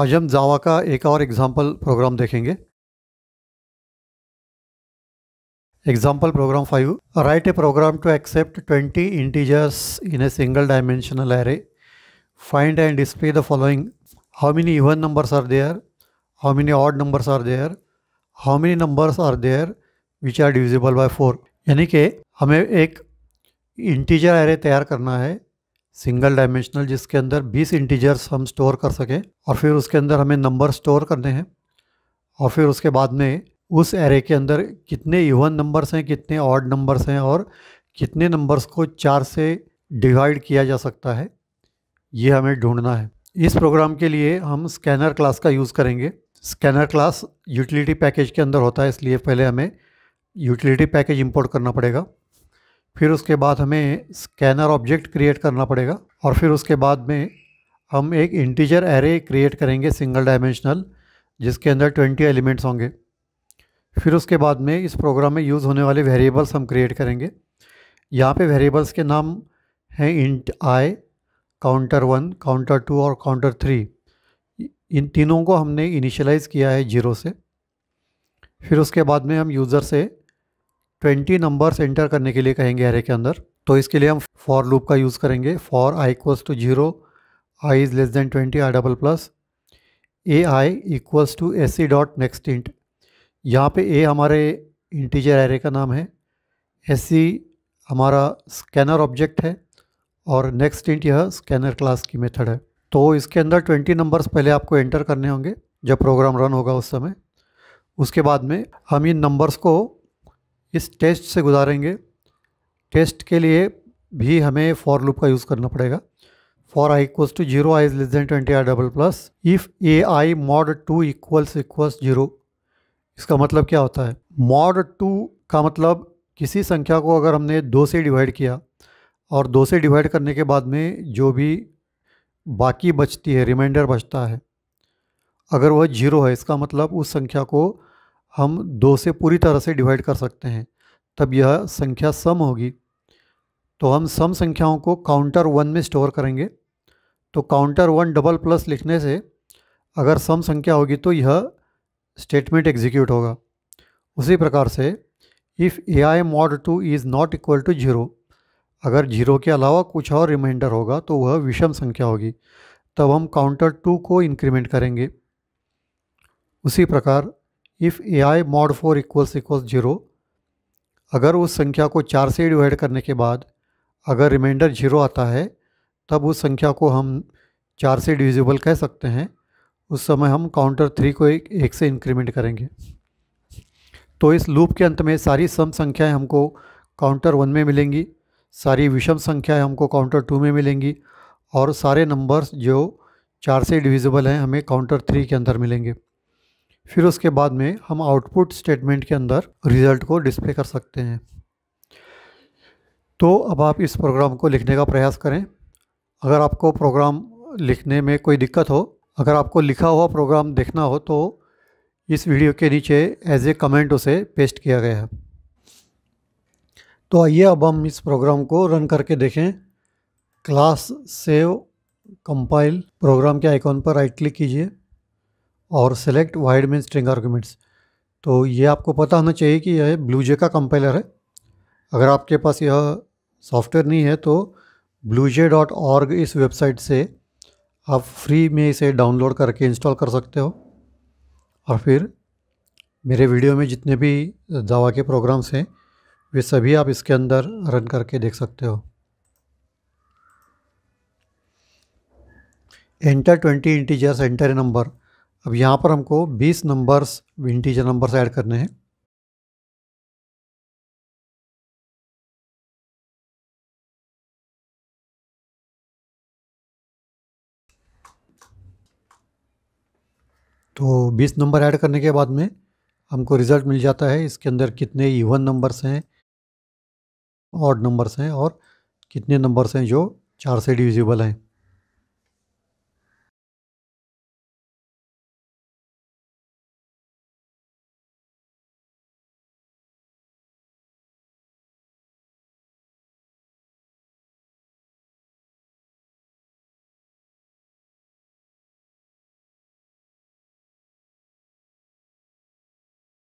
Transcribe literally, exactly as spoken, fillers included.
आज हम जावा का एक और एग्जाम्पल प्रोग्राम देखेंगे। Example program five, write a program to accept twenty integers in a single dimensional array, find and display the following, how many even numbers are there, how many odd numbers are there, how many numbers are there which are divisible by four. यानी कि हमें एक integer array तैयार करना है single dimensional, जिसके अंदर बीस इंटीजर्स हम स्टोर कर सकें और फिर उसके अंदर हमें नंबर स्टोर करने हैं और फिर उसके बाद में उस एरे के अंदर कितने इवन नंबर्स हैं, कितने ऑड नंबर्स हैं और कितने नंबर्स को चार से डिवाइड किया जा सकता है, ये हमें ढूंढना है। इस प्रोग्राम के लिए हम स्कैनर क्लास का यूज़ करेंगे। स्कैनर क्लास यूटिलिटी पैकेज के अंदर होता है, इसलिए पहले हमें यूटिलिटी पैकेज इंपोर्ट करना पड़ेगा, फिर उसके बाद हमें स्कैनर ऑब्जेक्ट क्रिएट करना पड़ेगा और फिर उसके बाद में हम एक इंटीजर एरे क्रिएट करेंगे सिंगल डायमेंशनल, जिसके अंदर बीस एलिमेंट्स होंगे। फिर उसके बाद में इस प्रोग्राम में यूज़ होने वाले वेरिएबल्स हम क्रिएट करेंगे। यहाँ पे वेरिएबल्स के नाम हैं int I, counter one, counter two और काउंटर थ्री। इन तीनों को हमने इनिशियलाइज़ किया है जीरो से। फिर उसके बाद में हम यूज़र से बीस नंबर्स एंटर करने के लिए कहेंगे एरे के अंदर, तो इसके लिए हम फॉर लूप का यूज़ करेंगे। For I equals to zero, I is less than twenty, I double plus, A I equals to S C dot next int. यहाँ पे ए हमारे इंटीजर एरे का नाम है, एस सी हमारा स्कैनर ऑब्जेक्ट है और नेक्स्ट इंट यह स्कैनर क्लास की मेथड है। तो इसके अंदर बीस नंबर्स पहले आपको एंटर करने होंगे जब प्रोग्राम रन होगा उस समय। उसके बाद में हम इन नंबर्स को इस टेस्ट से गुजारेंगे। टेस्ट के लिए भी हमें फॉर लूप का यूज़ करना पड़ेगा। For I equals to zero, I is less than twenty, I double plus, if A I mod two equals equals zero. इसका मतलब क्या होता है? मॉड टू का मतलब किसी संख्या को अगर हमने दो से डिवाइड किया और दो से डिवाइड करने के बाद में जो भी बाकी बचती है, रिमाइंडर बचता है, अगर वह जीरो है, इसका मतलब उस संख्या को हम दो से पूरी तरह से डिवाइड कर सकते हैं, तब यह संख्या सम होगी। तो हम सम संख्याओं को काउंटर वन में स्टोर करेंगे। तो काउंटर वन डबल प्लस लिखने से अगर सम संख्या होगी तो यह स्टेटमेंट एग्जीक्यूट होगा। उसी प्रकार से if A I mod two is not equal to zero, अगर जीरो के अलावा कुछ और रिमाइंडर होगा तो वह विषम संख्या होगी, तब हम काउंटर टू को इंक्रीमेंट करेंगे। उसी प्रकार if A I mod four equals equals zero, अगर उस संख्या को चार से डिवाइड करने के बाद अगर रिमाइंडर जीरो आता है, तब उस संख्या को हम चार से डिविजिबल कह सकते हैं। उस समय हम काउंटर थ्री को एक, एक से इंक्रीमेंट करेंगे। तो इस लूप के अंत में सारी सम संख्याएं हमको काउंटर वन में मिलेंगी, सारी विषम संख्याएं हमको काउंटर टू में मिलेंगी और सारे नंबर्स जो चार से डिविजिबल हैं हमें काउंटर थ्री के अंदर मिलेंगे। फिर उसके बाद में हम आउटपुट स्टेटमेंट के अंदर रिज़ल्ट को डिस्प्ले कर सकते हैं। तो अब आप इस प्रोग्राम को लिखने का प्रयास करें। अगर आपको प्रोग्राम लिखने में कोई दिक्कत हो, अगर आपको लिखा हुआ प्रोग्राम देखना हो, तो इस वीडियो के नीचे एज ए कमेंट उसे पेस्ट किया गया है। तो आइए अब हम इस प्रोग्राम को रन करके देखें। क्लास सेव कंपाइल, प्रोग्राम के आइकॉन पर राइट क्लिक कीजिए और सेलेक्ट वाइड में स्ट्रिंग आर्गूमेंट्स। तो ये आपको पता होना चाहिए कि यह ब्लूजे का कंपाइलर है। अगर आपके पास यह सॉफ्टवेयर नहीं है तो ब्लूजे डॉट ऑर्ग इस वेबसाइट से आप फ्री में इसे डाउनलोड करके इंस्टॉल कर सकते हो। और फिर मेरे वीडियो में जितने भी जावा के प्रोग्राम्स हैं वे सभी आप इसके अंदर रन करके देख सकते हो। Enter twenty integers, enter a number. अब यहाँ पर हमको बीस नंबर्स इंटीजर नंबर्स ऐड करने हैं। तो बीस नंबर ऐड करने के बाद में हमको रिज़ल्ट मिल जाता है, इसके अंदर कितने इवन नंबर्स हैं, ऑड नंबर्स हैं और कितने नंबर्स हैं जो चार से डिविजिबल हैं।